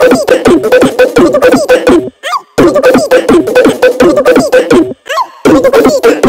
cosita.